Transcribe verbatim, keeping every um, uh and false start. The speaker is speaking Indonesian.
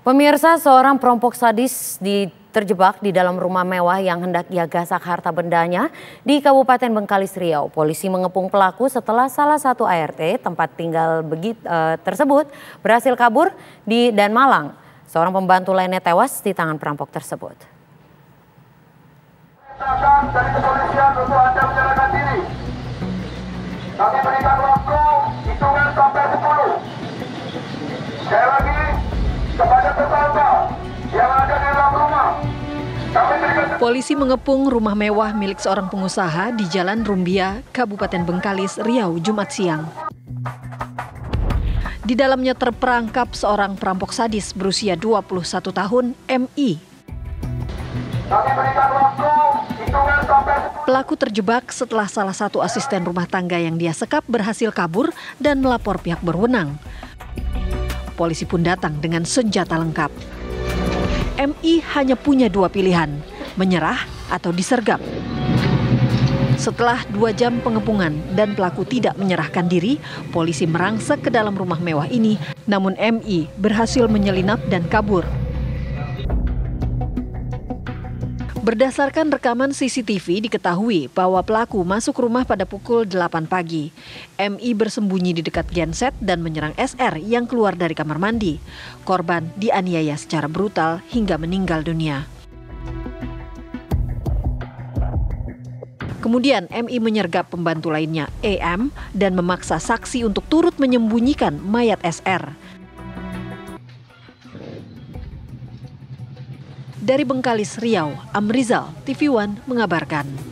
Pemirsa, seorang perampok sadis di terjebak di dalam rumah mewah yang hendak ia gasak harta bendanya di Kabupaten Bengkalis, Riau. Polisi mengepung pelaku setelah salah satu A R T tempat tinggal begitu eh, tersebut berhasil kabur di dan Malang. Seorang pembantu lainnya tewas di tangan perampok tersebut. Polisi mengepung rumah mewah milik seorang pengusaha di Jalan Rumbia, Kabupaten Bengkalis, Riau, Jumat siang. Di dalamnya terperangkap seorang perampok sadis berusia dua puluh satu tahun, M I. Pelaku terjebak setelah salah satu asisten rumah tangga yang dia sekap berhasil kabur dan melapor pihak berwenang. Polisi pun datang dengan senjata lengkap. M I hanya punya dua pilihan, menyerah atau disergap. Setelah dua jam pengepungan dan pelaku tidak menyerahkan diri, polisi merangsek ke dalam rumah mewah ini, namun M I berhasil menyelinap dan kabur. Berdasarkan rekaman C C T V diketahui bahwa pelaku masuk rumah pada pukul delapan pagi. M I bersembunyi di dekat genset dan menyerang S R yang keluar dari kamar mandi. Korban dianiaya secara brutal hingga meninggal dunia. Kemudian M I menyergap pembantu lainnya, E M, dan memaksa saksi untuk turut menyembunyikan mayat S R. Dari Bengkalis, Riau, Amrizal, T V One mengabarkan.